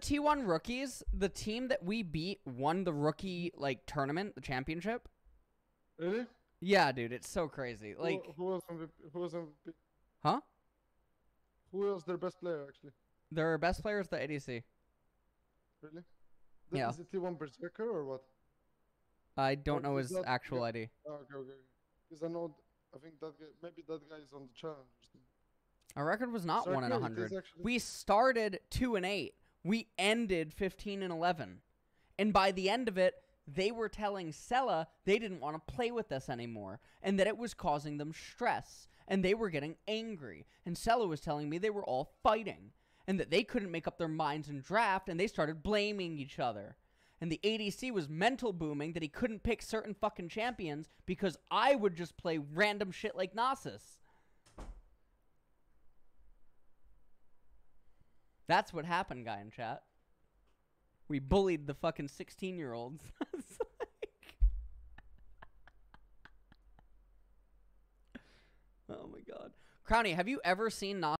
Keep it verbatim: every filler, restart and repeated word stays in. T one rookies, the team that we beat won the rookie like tournament, the championship. Really? Yeah, dude, it's so crazy. Like, who, who, else M V P, who else M V P? Huh? Who else their best player actually? Their best player is the A D C. Really? That, yeah. Is it T one Berserker or what? I don't or know his actual guy? I D. Oh, okay, okay. Because I know, I think that guy, maybe that guy is on the challenge. Our record was not one in a hundred. We started two and eight. We ended fifteen and eleven, and by the end of it, they were telling Sella they didn't want to play with us anymore, and that it was causing them stress, and they were getting angry. And Sella was telling me they were all fighting, and that they couldn't make up their minds in draft, and they started blaming each other. And the A D C was mental booming that he couldn't pick certain fucking champions because I would just play random shit like Gnosis. That's what happened, guy in chat. We bullied the fucking sixteen-year-olds. Like... oh, my God. Crowny, have you ever seen Gnosis?